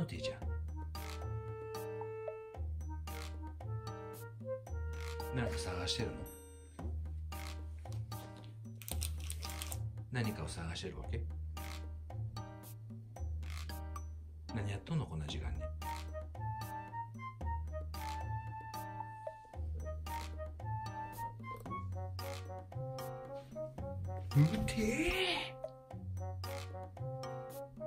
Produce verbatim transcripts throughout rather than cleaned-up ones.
のでじゃ。なんか探してるの？何かを探してるわけ？何やっとんのこんな時間に。うてーてー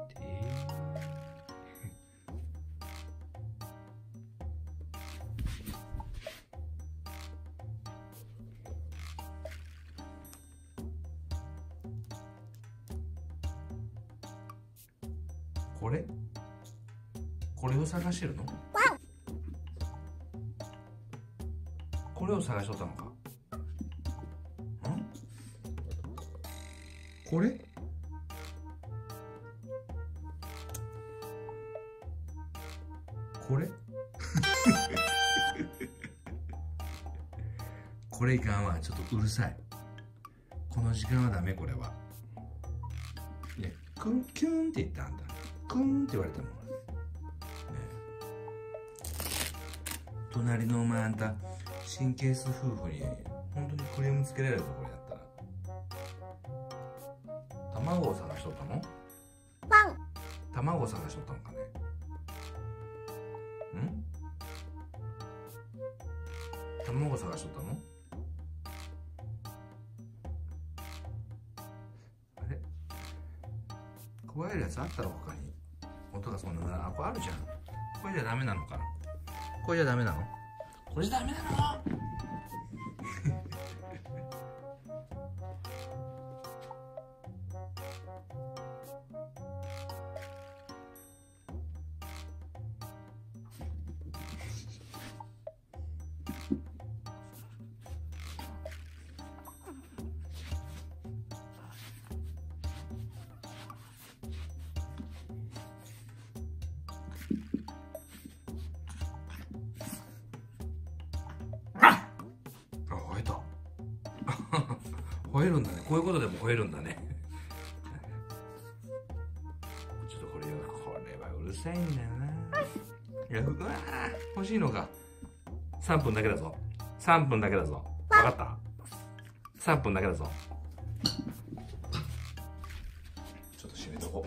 これこれを探してるの？これを探しとったのか。これこれこれいかんわ、ちょっとうるさい、この時間はダメ。これはね、クンキュンって言ったんだ、クンって言われたもんね。隣のお前あんた神経質夫婦に本当にクレームつけられるぞ。これだったら卵を探しとったの？卵を探しとったのかね。ん？卵を探しとったの？あれ？加えるやつあったろ他に。音がそんなな、あ、これあるじゃん。これじゃダメなのかな。これじゃダメなの？これじゃダメなの？吠えるんだね。こういうことでも吠えるんだね。ちょっとこれこれはうるさいんだよな。いや、うわー、欲しいのか。さんぷんだけだぞ。さんぷんだけだぞ。わかった。さんぷんだけだぞ。ちょっと閉めとこう。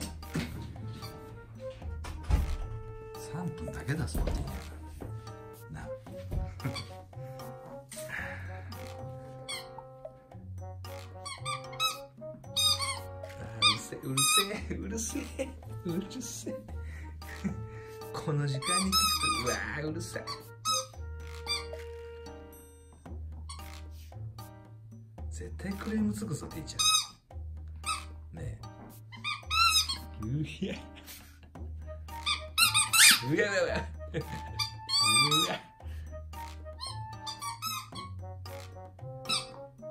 さんぷんだけだぞ。な。うるせえ、うるせえ、うるせえ。この時間に聞くと、うわー、うるさい。絶対クレームつくぞ、ていちゃん。ねえ。うひゃ。うやうや。うや。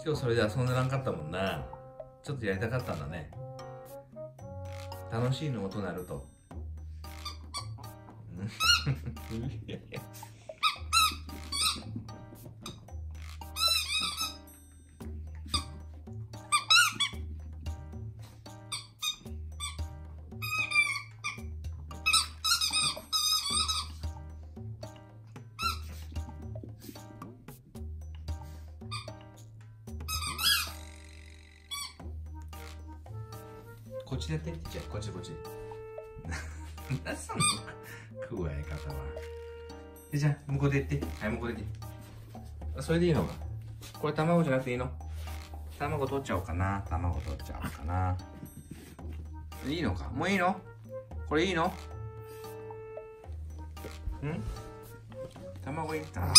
今日それで遊んでなかったもんな。ちょっとやりたかったんだね。楽しいの音鳴ると。こっちやってみて、じゃあこっちこっち。何すんの加え方は。じゃあ向こうでやって。はい、向こうでやって。それでいいのか。これ卵じゃなくていいの？卵取っちゃおうかな。卵取っちゃおうかな。いいのか。もういいの？これいいの？ん？卵いったな。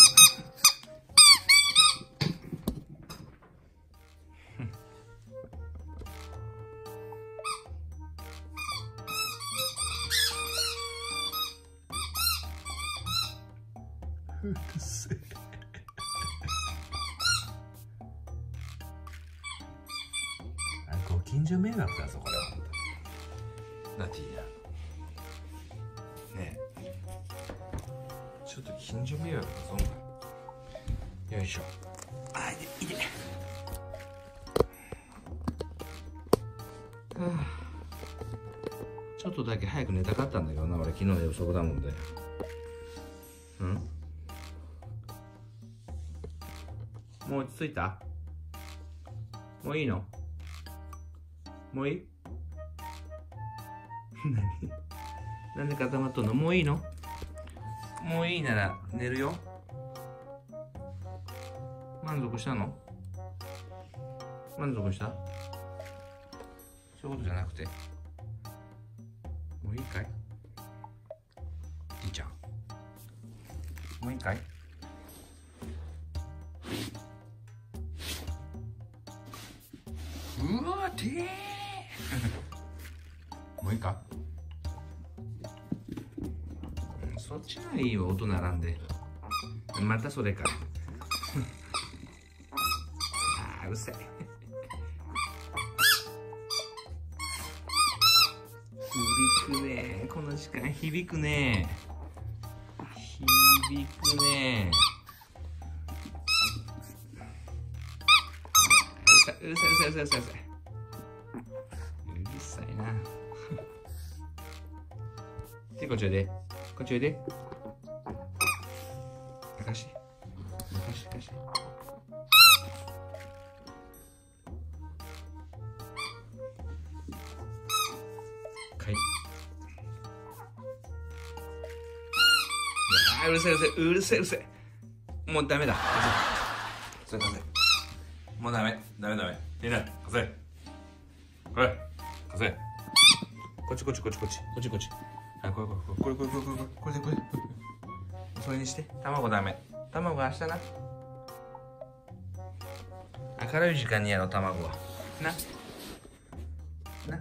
うるせえ。ご近所迷惑だぞこれは本当に。ナティーねえ、ちょっと近所迷惑だぞお前。よいしょ。あ、いていて。はあ、ちょっととだけ早く寝たかったんだけどな、俺昨日の夜遅くだもんで。うん、もう落ち着いた？もういいの？もういい？何？なんで固まっとんの？もういいの？もういいなら寝るよ。満足したの？満足した？そういうことじゃなくて。もういいかい？じいちゃん。もういいかい？うわてーもういいか、うん、そっちならいいよ、音並んで。またそれかあーうるさい響くね、この時間響くね、響くね、うるさいうるさいうるさいうるさいうるさいなで、こっちおいで、こっちおいで、かかしかかしかかし、かい、うるさいうるさいうるさいうるさい、もうダメだ、それだめ、もうダメダメダメ、出ない、稼い、これ稼い、こっちこっちこっちこっちこっちこっち、はい、これこれこれこれこれこれこれこれそれにして、卵ダメ、卵明日な、明るい時間にやろう、卵はなな、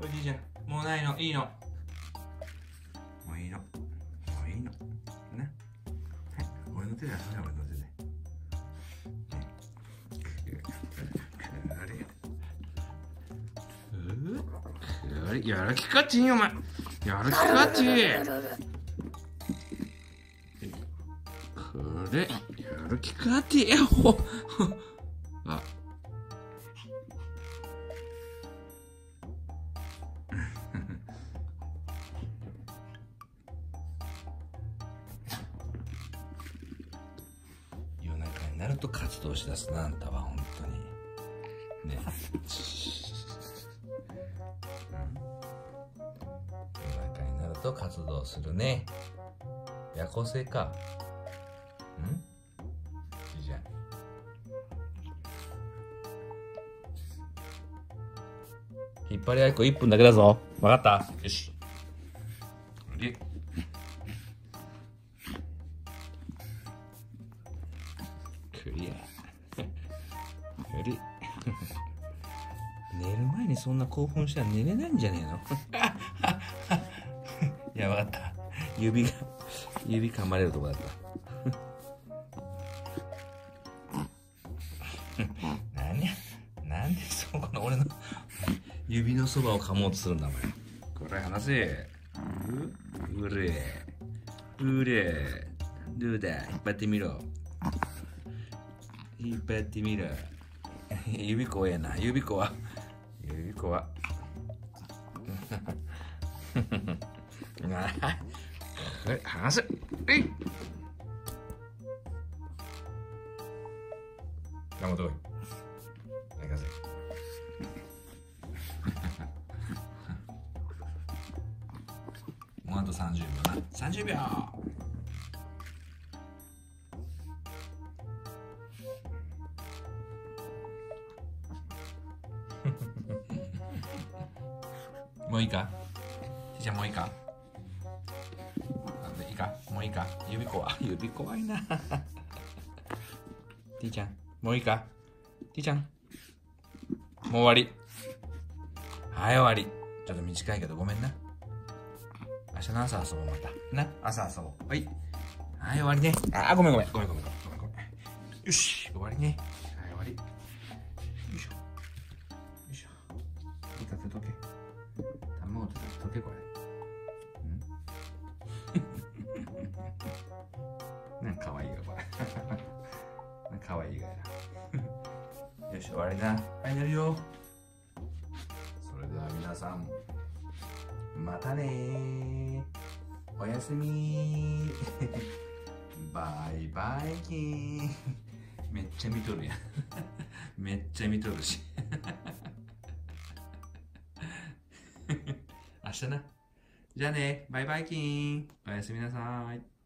うん、おじいちゃんもうないの、いいの、もういいの、もういいのな、俺の手で遊んだ、俺の手で。あれ、やる気かちんよ、お前。やる気かちん。これ、やる気かちん。あ。なると活動しだすな、あんたは本当にね夜中になると活動するね、夜行性か、うんじゃあ引っ張り合いっこいっぷんだけだぞ、分かった、よし、寝る前にそんな興奮したら寝れないんじゃねえのいや、わかった、指が指噛まれるとこだった何や、なんでそこの俺の指のそばを噛もうとするんだ、お前、これ話せ、うれうれどうだ、引っ張ってみろ、引っ張ってみろ、指怖えな、指怖、指怖え、離せ、えい、頑張ってこい、泣かせもうあとさんじゅうびょうな、さんじゅうびょう、もういいか、じゃあもういいか、いいか、もういいか、指怖い、指怖いなティーちゃん、もういいか、ティーちゃんもう終わり、はい終わり、ちょっと短いけどごめんな、明日の朝遊ぼう、またな、朝遊ぼう、はい、はい終わりね、あ、ごめんごめんごめんごめんごめんごめん、よし終わりね、はい終わり、よいしょよいしょ、立てとけ、卵と溶け、これんなんかかわいいよ、これなんかかわいいよよし終わりな、はい、寝るよ。さんまたねー、おやすみーバイバイキーンめっちゃ見とるやんめっちゃ見とるし明日な。じゃあね、バイバイキーン、おやすみなさーい。